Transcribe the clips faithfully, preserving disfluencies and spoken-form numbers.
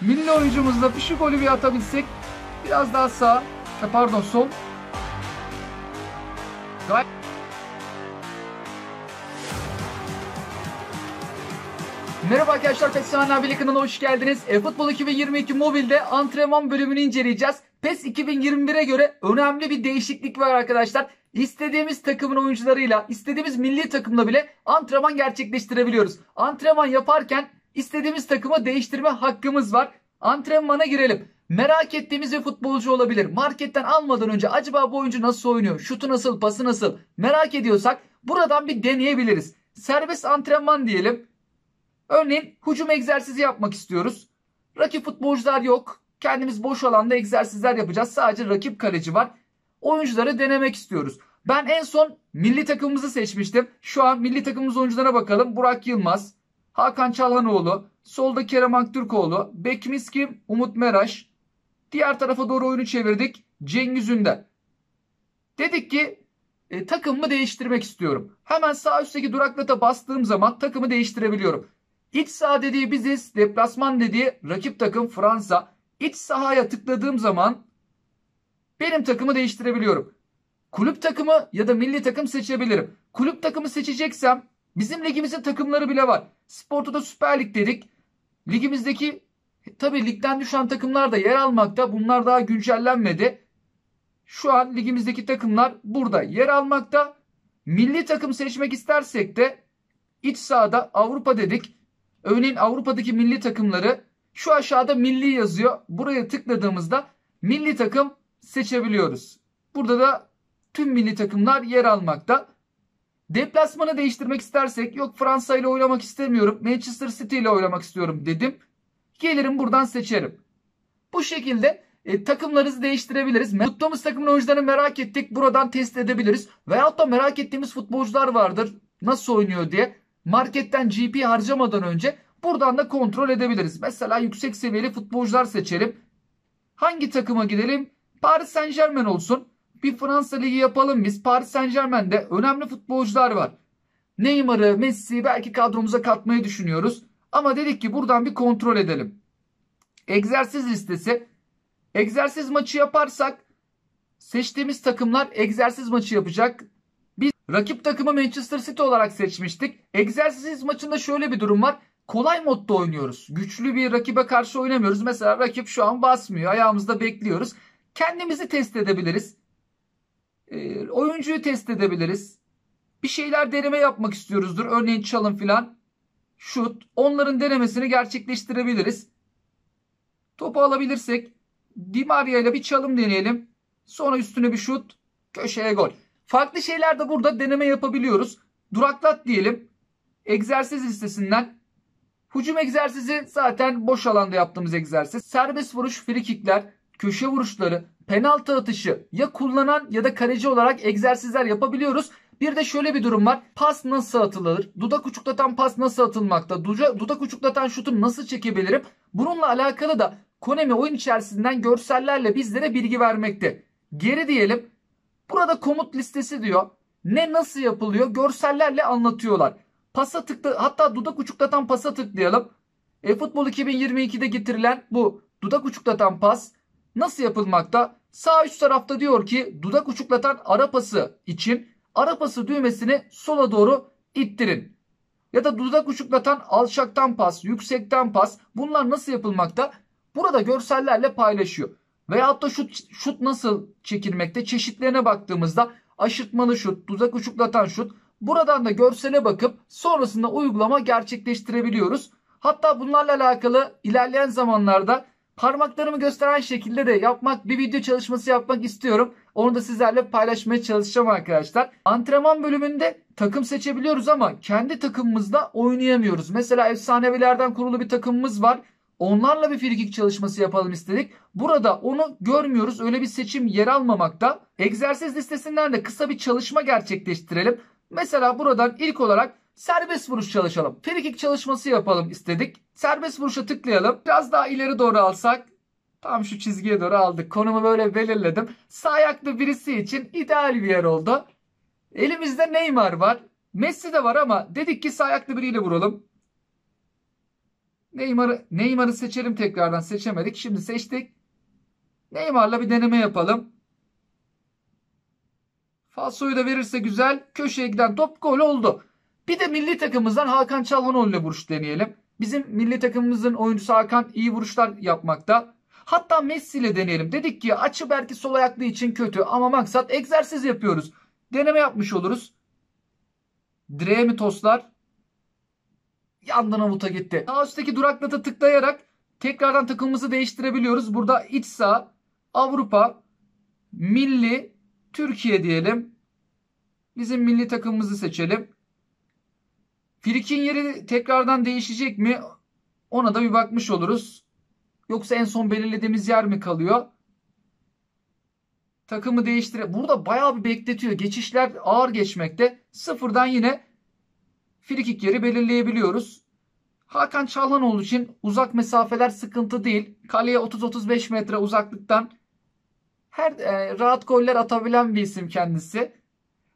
milli oyuncumuzla şu golü bir atabilsek, biraz daha sağ, pardon sol. Gayet merhaba arkadaşlar, PES Sevenler Birliği kanalına hoş geldiniz. eFootball iki bin yirmi iki mobilde antrenman bölümünü inceleyeceğiz. PES iki bin yirmi bire göre önemli bir değişiklik var arkadaşlar. İstediğimiz takımın oyuncularıyla, istediğimiz milli takımla bile antrenman gerçekleştirebiliyoruz. Antrenman yaparken istediğimiz takımı değiştirme hakkımız var. Antrenmana girelim. Merak ettiğimiz bir futbolcu olabilir. Marketten almadan önce acaba bu oyuncu nasıl oynuyor? Şutu nasıl, pası nasıl? Merak ediyorsak buradan bir deneyebiliriz. Serbest antrenman diyelim. Örneğin hücum egzersizi yapmak istiyoruz. Rakip futbolcular yok. Kendimiz boş alanda egzersizler yapacağız. Sadece rakip kaleci var. Oyuncuları denemek istiyoruz. Ben en son milli takımımızı seçmiştim. Şu an milli takımımız oyuncularına bakalım. Burak Yılmaz, Hakan Çalhanoğlu, solda Kerem Aktürkoğlu, bekimiz kim? Umut Meraş. Diğer tarafa doğru oyunu çevirdik. Cengiz Ünder. Dedik ki e, takımımı değiştirmek istiyorum. Hemen sağ üstteki duraklata bastığım zaman takımı değiştirebiliyorum. İç saha dediği biziz. Deplasman dediği rakip takım Fransa. İç sahaya tıkladığım zaman benim takımı değiştirebiliyorum. Kulüp takımı ya da milli takım seçebilirim. Kulüp takımı seçeceksem bizim ligimizin takımları bile var. Sporto'da Süper Lig dedik. Ligimizdeki tabii ligden düşen takımlar da yer almakta. Bunlar daha güncellenmedi. Şu an ligimizdeki takımlar burada yer almakta. Milli takım seçmek istersek de iç sahada Avrupa dedik. Örneğin Avrupa'daki milli takımları şu aşağıda milli yazıyor. Buraya tıkladığımızda milli takım seçebiliyoruz. Burada da tüm milli takımlar yer almakta. Deplasmanı değiştirmek istersek, yok Fransa ile oynamak istemiyorum, Manchester City ile oynamak istiyorum dedim. Gelirim buradan seçerim. Bu şekilde e, takımlarınızı değiştirebiliriz. Tuttuğumuz takımın oyuncularını merak ettik. Buradan test edebiliriz. Veyahut da merak ettiğimiz futbolcular vardır. Nasıl oynuyor diye. Marketten G P harcamadan önce buradan da kontrol edebiliriz. Mesela yüksek seviyeli futbolcular seçelim. Hangi takıma gidelim? Paris Saint-Germain olsun. Bir Fransa ligi yapalım biz. Paris Saint-Germain'de önemli futbolcular var. Neymar'ı, Messi'yi belki kadromuza katmayı düşünüyoruz. Ama dedik ki buradan bir kontrol edelim. Egzersiz listesi. Egzersiz maçı yaparsak seçtiğimiz takımlar egzersiz maçı yapacak. Biz rakip takımı Manchester City olarak seçmiştik. Egzersiz maçında şöyle bir durum var. Kolay modda oynuyoruz. Güçlü bir rakibe karşı oynamıyoruz. Mesela rakip şu an basmıyor. Ayağımızda bekliyoruz. Kendimizi test edebiliriz. E, oyuncuyu test edebiliriz. Bir şeyler deneme yapmak istiyoruzdur. Örneğin çalım filan. Şut. Onların denemesini gerçekleştirebiliriz. Topu alabilirsek Di María ile bir çalım deneyelim. Sonra üstüne bir şut. Köşeye gol. Farklı şeyler de burada deneme yapabiliyoruz. Duraklat diyelim. Egzersiz listesinden. Hücum egzersizi zaten boş alanda yaptığımız egzersiz. Serbest vuruş, free kickler, köşe vuruşları, penaltı atışı ya kullanan ya da kaleci olarak egzersizler yapabiliyoruz. Bir de şöyle bir durum var. Pas nasıl atılır? Dudak uçuklatan pas nasıl atılmakta? Duca, dudak uçuklatan şutu nasıl çekebilirim? Bununla alakalı da Konami oyun içerisinden görsellerle bizlere bilgi vermekte. Geri diyelim. Burada komut listesi diyor. Ne nasıl yapılıyor? Görsellerle anlatıyorlar. Pasa tıkla, hatta dudak uçuklatan pasa tıklayalım. eFootball iki bin yirmi iki'de getirilen bu dudak uçuklatan pas nasıl yapılmakta? Sağ üst tarafta diyor ki dudak uçuklatan ara pası için ara pası düğmesini sola doğru ittirin. Ya da dudak uçuklatan alçaktan pas, yüksekten pas, bunlar nasıl yapılmakta? Burada görsellerle paylaşıyor. Veyahut da şut, şut nasıl çekilmekte? Çeşitlerine baktığımızda aşırtmalı şut, dudak uçuklatan şut. Buradan da görsele bakıp sonrasında uygulama gerçekleştirebiliyoruz. Hatta bunlarla alakalı ilerleyen zamanlarda parmaklarımı gösteren şekilde de yapmak, bir video çalışması yapmak istiyorum. Onu da sizlerle paylaşmaya çalışacağım arkadaşlar. Antrenman bölümünde takım seçebiliyoruz ama kendi takımımızda oynayamıyoruz. Mesela efsanevilerden kurulu bir takımımız var. Onlarla bir frikik çalışması yapalım istedik. Burada onu görmüyoruz. Öyle bir seçim yer almamakta. Egzersiz listesinden de kısa bir çalışma gerçekleştirelim. Mesela buradan ilk olarak serbest vuruş çalışalım. Frikik çalışması yapalım istedik. Serbest vuruşa tıklayalım. Biraz daha ileri doğru alsak. Tam şu çizgiye doğru aldık. Konumu böyle belirledim. Sağ ayaklı birisi için ideal bir yer oldu. Elimizde Neymar var. Messi de var ama dedik ki sağ ayaklı biriyle vuralım. Neymar'ı Neymar'ı seçelim tekrardan. Seçemedik. Şimdi seçtik. Neymar'la bir deneme yapalım. Falsoyu da verirse güzel. Köşeye giden top gol oldu. Bir de milli takımımızdan Hakan Çalhanoğlu'yla vuruş deneyelim. Bizim milli takımımızın oyuncusu Hakan iyi vuruşlar yapmakta. Hatta Messi ile deneyelim. Dedik ki açı belki sol ayaklı için kötü ama maksat egzersiz yapıyoruz. Deneme yapmış oluruz. Direğe mi toslar? Yandan avuta gitti. Sağ üstteki duraklata tıklayarak tekrardan takımımızı değiştirebiliyoruz. Burada iç saha, Avrupa, milli, Türkiye diyelim. Bizim milli takımımızı seçelim. Frik'in yeri tekrardan değişecek mi? Ona da bir bakmış oluruz. Yoksa en son belirlediğimiz yer mi kalıyor? Takımı değiştire... Burada bayağı bir bekletiyor. Geçişler ağır geçmekte. Sıfırdan yine frikik yeri belirleyebiliyoruz. Hakan Çalhanoğlu için uzak mesafeler sıkıntı değil. Kaleye otuz otuz beş metre uzaklıktan her e, rahat goller atabilen bir isim kendisi.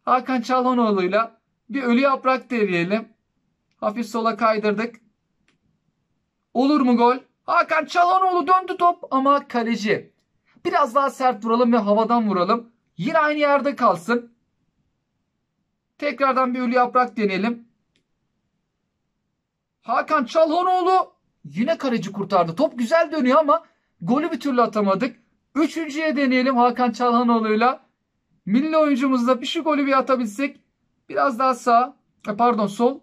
Hakan Çalhanoğlu'yla bir ölü yaprak deneyelim. Hafif sola kaydırdık. Olur mu gol? Hakan Çalhanoğlu döndü top ama kaleci. Biraz daha sert vuralım ve havadan vuralım. Yine aynı yerde kalsın. Tekrardan bir ölü yaprak deneyelim. Hakan Çalhanoğlu yine kaleci kurtardı. Top güzel dönüyor ama golü bir türlü atamadık. Üçüncüye deneyelim Hakan Çalhanoğlu'yla. Milli oyuncumuzla bir şu golü bir atabilsek. Biraz daha sağ, pardon sol.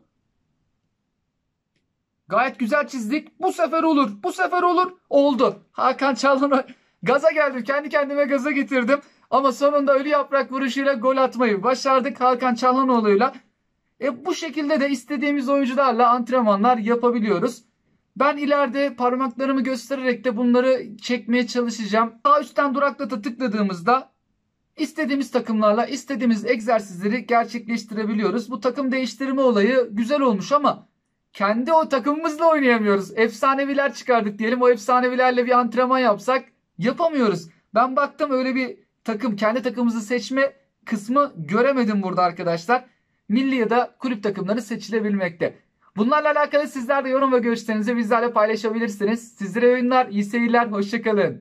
Gayet güzel çizdik. Bu sefer olur. Bu sefer olur. Oldu. Hakan Çalhanoğlu. Gaza geldim. Kendi kendime gaza getirdim. Ama sonunda ölü yaprak vuruşuyla gol atmayı başardık Hakan Çalhanoğlu'yla. E bu şekilde de istediğimiz oyuncularla antrenmanlar yapabiliyoruz. Ben ileride parmaklarımı göstererek de bunları çekmeye çalışacağım. Sağ üstten duraklata tıkladığımızda istediğimiz takımlarla istediğimiz egzersizleri gerçekleştirebiliyoruz. Bu takım değiştirme olayı güzel olmuş ama kendi o takımımızla oynayamıyoruz. Efsaneviler çıkardık diyelim. O efsanevilerle bir antrenman yapsak yapamıyoruz. Ben baktım öyle bir takım, kendi takımımızı seçme kısmı göremedim burada arkadaşlar. Milli ya da kulüp takımları seçilebilmekte. Bunlarla alakalı sizler de yorum ve görüşlerinizi bizlerle paylaşabilirsiniz. Sizlere yayınlar, iyi seyirler, hoşçakalın.